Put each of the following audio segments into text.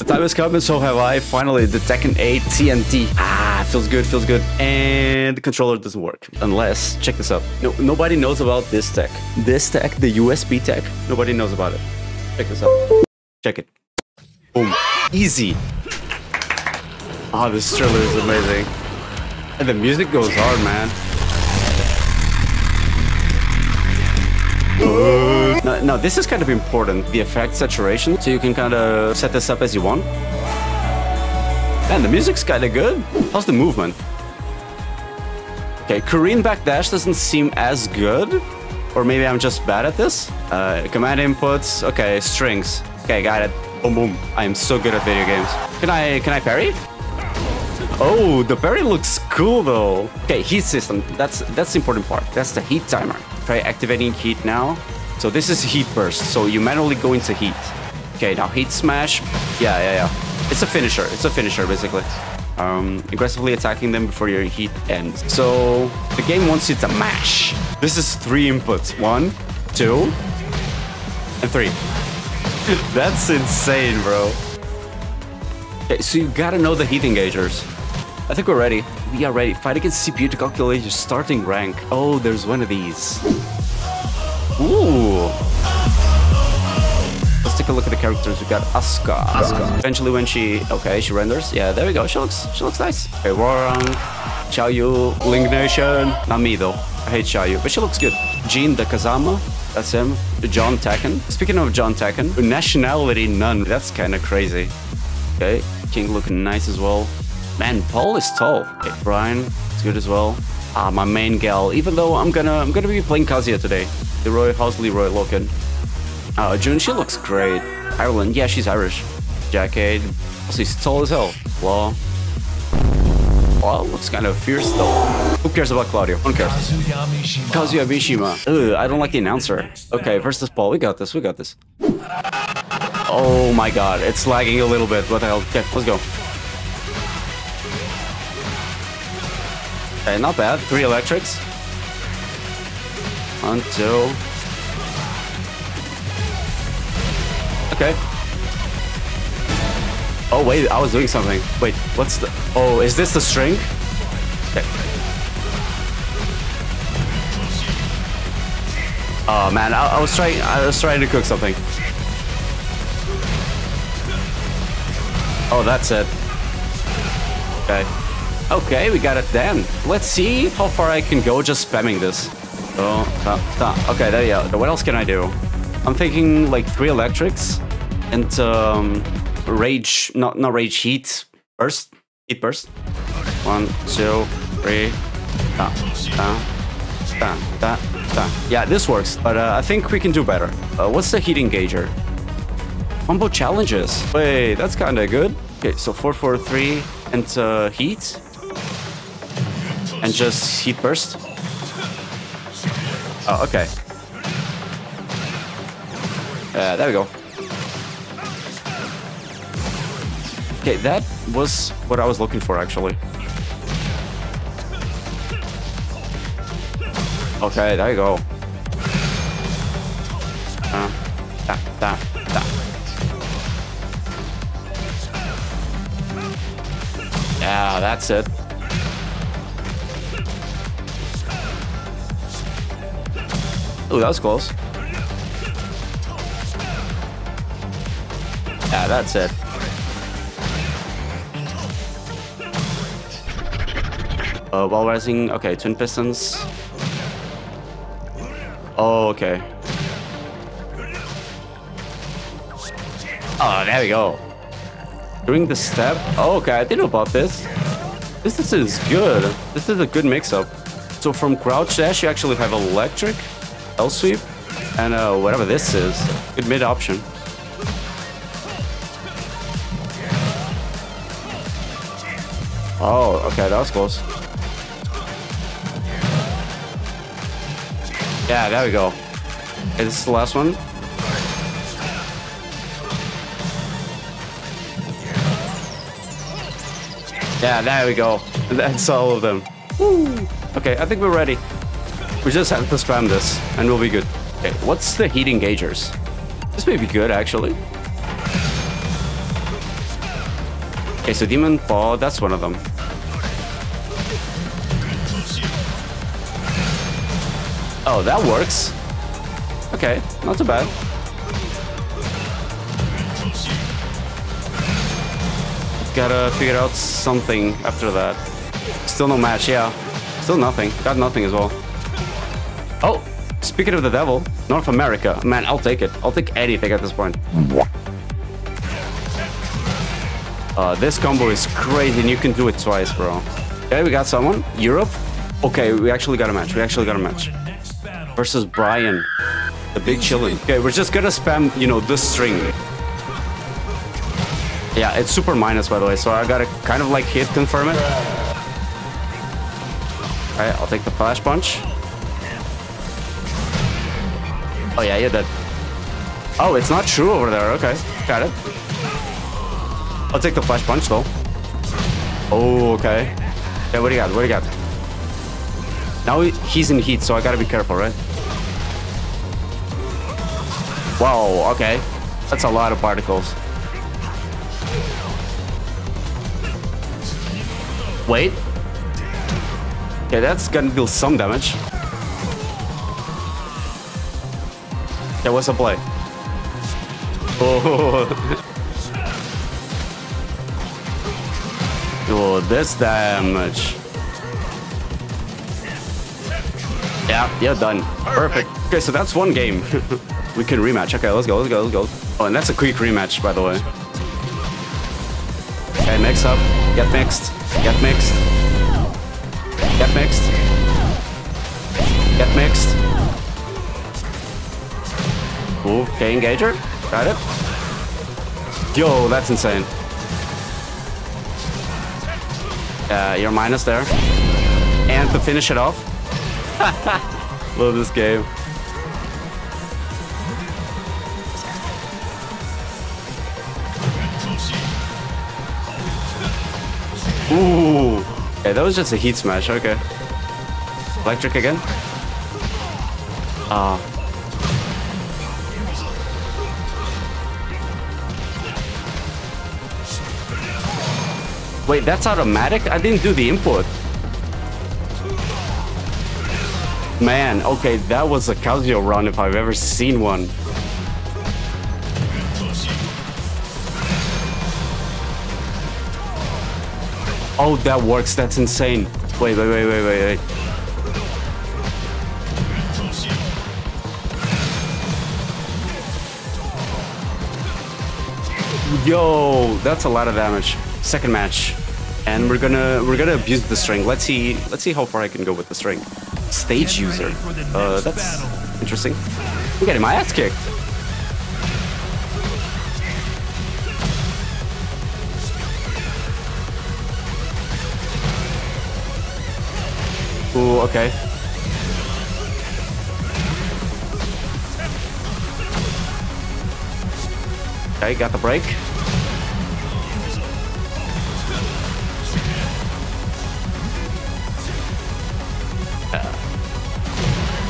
The time has come and so have I. Finally, the Tekken 8 TNT. Ah, feels good, feels good. And the controller doesn't work. Unless, check this out. No, nobody knows about this tech. This tech, the USB tech, nobody knows about it. Check this out. Check it. Boom. Easy. Ah, oh, this trailer is amazing. And the music goes hard, man. Now this is kind of important, the effect saturation, so you can kind of set this up as you want. Man, the music's kind of good. How's the movement? Okay, Korean backdash doesn't seem as good, or maybe I'm just bad at this. Command inputs, okay, strings. Okay, got it. Boom, boom. I am so good at video games. Can I parry? Oh, the parry looks cool though. Okay, heat system. That's the important part. That's the heat timer. Try activating heat now. So this is heat burst. So you manually go into heat. Okay, now heat smash. Yeah. It's a finisher. It's a finisher basically. Aggressively attacking them before your heat ends. So the game wants you to mash. This is 3 inputs. 1, 2, and 3. That's insane, bro. Okay, so you gotta know the heat engagers. I think we're ready. We are ready. Fight against CPU to calculate your starting rank. Oh, there's one of these. Ooh. Let's take a look at the characters. We got Asuka. Eventually when she renders. Yeah, there we go. She looks nice. Okay, Warang, Xiaoyu, Ling Nation. Not me though. I hate Xiaoyu, but she looks good. Jean the Kazama. That's him. John Tekken. Speaking of John Tekken, nationality none. That's kind of crazy. Okay. King looking nice as well. Man, Paul is tall. Okay, Brian is good as well. Ah, my main gal. Even though I'm gonna be playing Kazuya today. Leroy, how's Leroy looking? June, she looks great. Ireland, yeah, she's Irish. Jackade, she's tall as hell. Law. Wow, looks kind of fierce though. Who cares about Claudio? Who cares? Kazuya Mishima. Ugh, I don't like the announcer. Okay, versus Paul. We got this. Oh my god, it's lagging a little bit. What the hell? Okay, let's go. Okay, not bad. 3 electrics. 1, 2. Okay. Oh wait, I was doing something. Wait, what's the... Oh, is this the string? Okay. Oh man, I was trying to cook something. Oh, that's it. Okay. Okay, we got it then. Let's see how far I can go just spamming this. Oh, okay, there you go. What else can I do? I'm thinking like 3 electrics and rage, not rage, heat burst. Heat burst. 1, 2, 3. Yeah, this works, but I think we can do better. What's the heat engager? Combo challenges. Wait, that's kind of good. Okay, so 4, 4, 3 and heat. And just heat burst. Oh, okay. There we go. Okay, that was what I was looking for, actually. Okay, there you go. Yeah, that's it. Oh, that was close. Yeah, that's it. While rising, okay, twin pistons. Oh, okay. Oh, there we go. During the step. Oh, okay, I didn't know about this. This is good. This is a good mix-up. So from crouch dash, you actually have electric, L sweep, and whatever this is. Good mid option. Oh, okay, that was close. Yeah, there we go. Okay, this is the last one. Yeah, there we go. That's all of them. Woo! Okay, I think we're ready. We just have to spam this, and we'll be good. Okay, what's the heat engagers? This may be good, actually. Okay, so Demon Paw, that's one of them. Oh, that works. Okay, not too bad. Gotta figure out something after that. Still no match, yeah. Still nothing. Got nothing as well. Oh, speaking of the devil, North America. Man, I'll take it. I'll take anything at this point. This combo is crazy, and you can do it twice, bro. Okay, we got someone. Europe? Okay, we actually got a match. We actually got a match. Versus Brian. The big chillin'. Okay, we're just gonna spam, you know, this string. Yeah, it's super minus, by the way, so I gotta kind of like hit confirm it. Alright, I'll take the flash punch. Oh yeah, you're dead. Oh, it's not true over there, okay. Got it. I'll take the flash punch though. Oh, okay. Yeah, what do you got? What do you got? Now he's in heat, so I gotta be careful, right? Wow, okay. That's a lot of particles. Wait. Okay, that's gonna deal some damage. Okay, what's the play? Oh, oh, this damage. Yeah, you're done. Perfect. Okay, so that's one game. We can rematch. Okay, let's go, let's go, let's go. Oh, and that's a quick rematch, by the way. Okay, mix up. Get mixed. Get mixed. Get mixed. Get mixed. Ooh, okay, engager. Got it. Yo, that's insane. You're minus there. And to finish it off. Love this game. Ooh. Yeah, that was just a heat smash, okay. Electric again. Ah. Wait, that's automatic? I didn't do the input. Man, okay, that was a Kazuya run if I've ever seen one. Oh, that works. That's insane. Wait, wait, wait, wait, wait, wait. Yo, that's a lot of damage. Second match, and we're gonna abuse the string. Let's see how far I can go with the string. Stage user. That's interesting. I'm getting my ass kicked. Ooh, okay. Okay, got the break.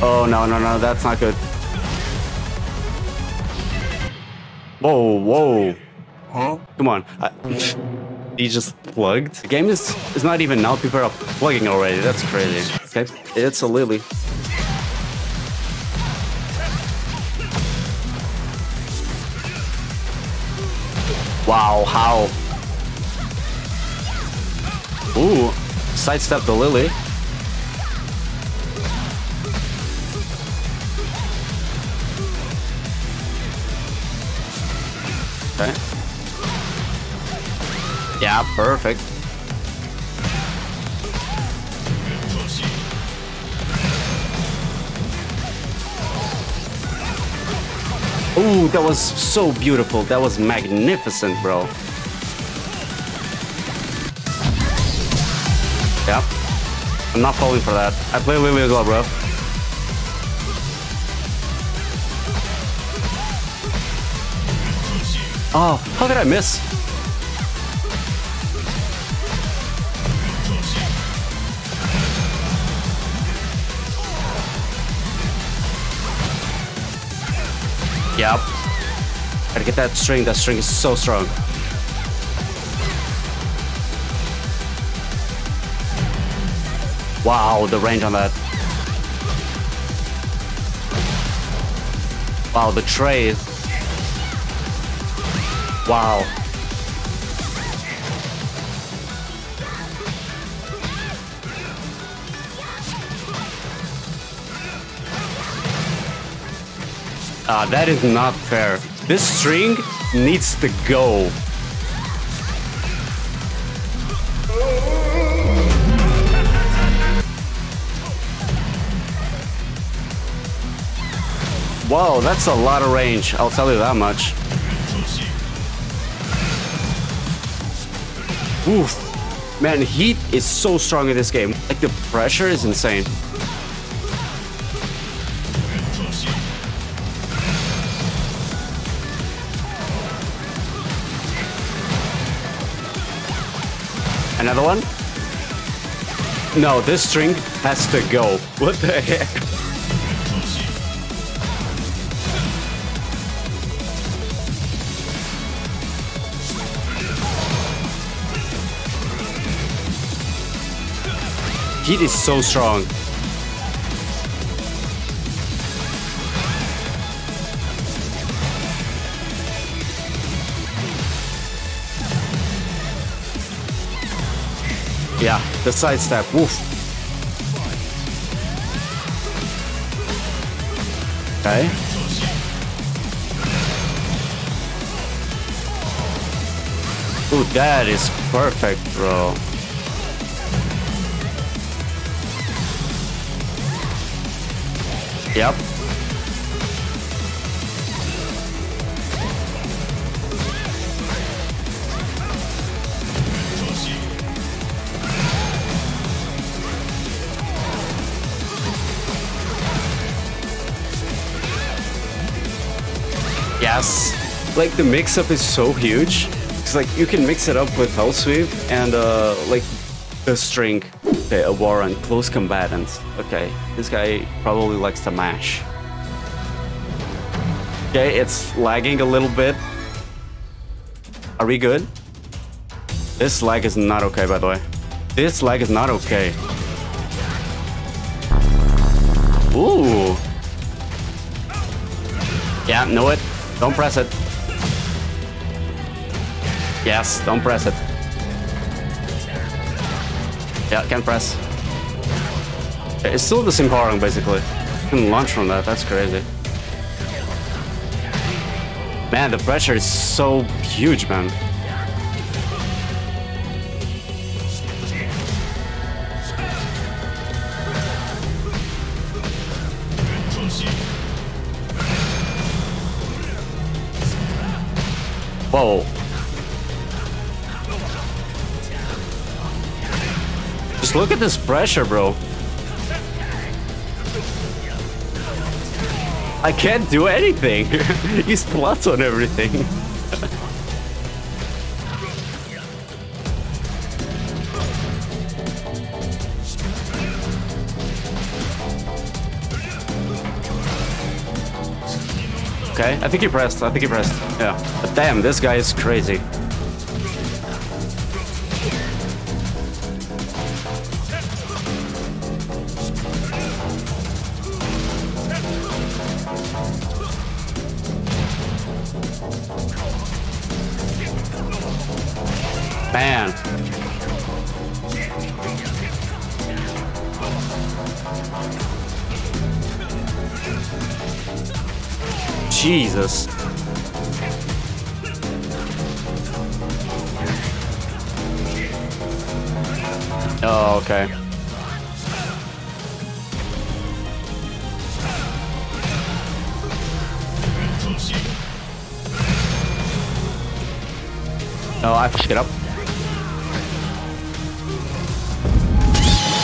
Oh, no, no, no, that's not good. Whoa, whoa. Huh? Come on. He just plugged. The game is not even now. People are plugging already. That's crazy. Okay, it's a Lily. Wow, how? Ooh, sidestep the Lily. Okay. Yeah, perfect. Ooh, that was so beautiful. That was magnificent, bro. Yeah. I'm not falling for that. I play Lily as well, bro. Oh, how did I miss? Yep. Gotta get that string. That string is so strong. Wow, the range on that. Wow, the trays. Wow. That is not fair. This string needs to go. Whoa, that's a lot of range, I'll tell you that much. Oof. Man, heat is so strong in this game. Like, the pressure is insane. Another one? No, this string has to go. What the heck? Heat is so strong. Yeah, the sidestep. Woof. Okay. Ooh, that is perfect, bro. Yep. Yes. Like, the mix-up is so huge. It's like you can mix it up with Hell Sweep and like the string. Okay, a war on close combatants. Okay, this guy probably likes to mash. Okay, it's lagging a little bit. Are we good? This lag is not okay, by the way. This lag is not okay. Ooh. Yeah, know it. Don't press it. Yes, don't press it. Yeah, can't press. It's still the same power basically. You can launch from that, that's crazy. Man, the pressure is so huge, man. Whoa. Just look at this pressure, bro. I can't do anything. He splats on everything. Okay, I think he pressed. I think he pressed. Yeah. But damn, this guy is crazy. Man. Jesus. Oh, okay. Oh, I fucked it up.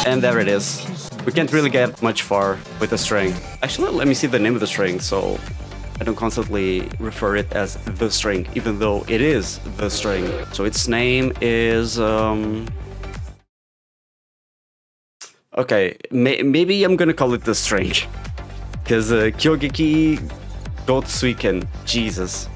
And there it is. We can't really get much far with the string. Actually, let me see the name of the string, so I don't constantly refer it as the string, even though it is the string. So its name is... Okay, maybe I'm gonna call it the string. Because Kyogiki Gotsuiken. Jesus.